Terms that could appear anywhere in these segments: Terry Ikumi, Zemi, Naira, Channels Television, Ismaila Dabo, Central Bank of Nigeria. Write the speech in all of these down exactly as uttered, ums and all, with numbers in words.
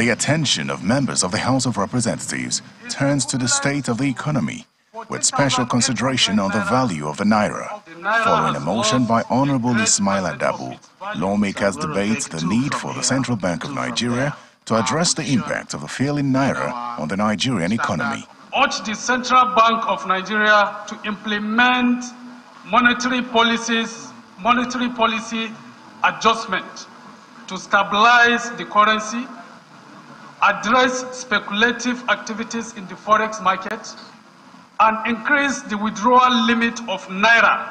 The attention of members of the House of Representatives turns to the state of the economy, with special consideration on the value of the Naira. Following a motion by Honorable Ismaila Dabo, lawmakers debate the need for the Central Bank of Nigeria to address the impact of the failing Naira on the Nigerian economy. Urge the Central Bank of Nigeria to implement monetary policies, monetary policy adjustment to stabilize the currency, address speculative activities in the forex market, and increase the withdrawal limit of Naira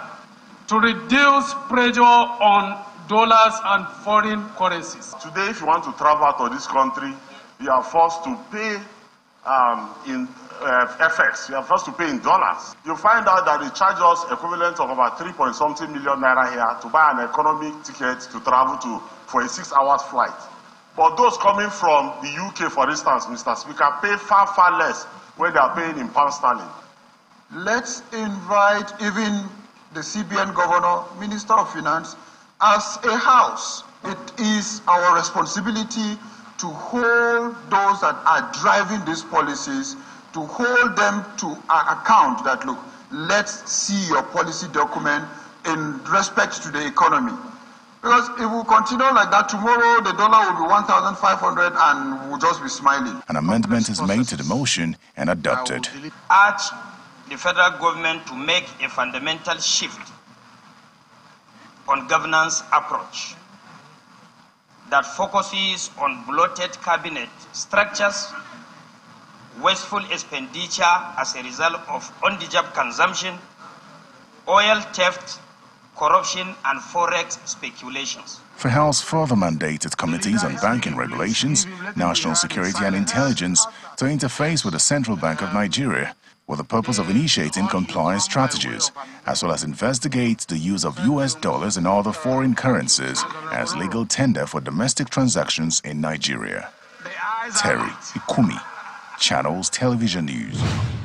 to reduce pressure on dollars and foreign currencies. Today, if you want to travel to this country, you are forced to pay um, in uh, F X, you are forced to pay in dollars. You find out that they charge us equivalent of about three point something million Naira here to buy an economic ticket to travel to for a six hours flight. But those coming from the U K, for instance, Mister Speaker, pay far, far less when they are paying in pound sterling. Let's invite even the C B N governor, Minister of Finance, as a house. It is our responsibility to hold those that are driving these policies, to hold them to account that, look, let's see your policy document in respect to the economy. Because if we continue like that, tomorrow the dollar will be one thousand five hundred and we'll just be smiling. An amendment is made to the motion and adopted. Ask the federal government to make a fundamental shift on governance approach that focuses on bloated cabinet structures, wasteful expenditure as a result of on-the-job consumption, oil theft, corruption and forex speculations. The House further mandated committees on banking regulations, national security and intelligence to interface with the Central Bank of Nigeria with the purpose of initiating compliance strategies, as well as investigate the use of U S dollars and other foreign currencies as legal tender for domestic transactions in Nigeria. Terry Ikumi, Channels Television News.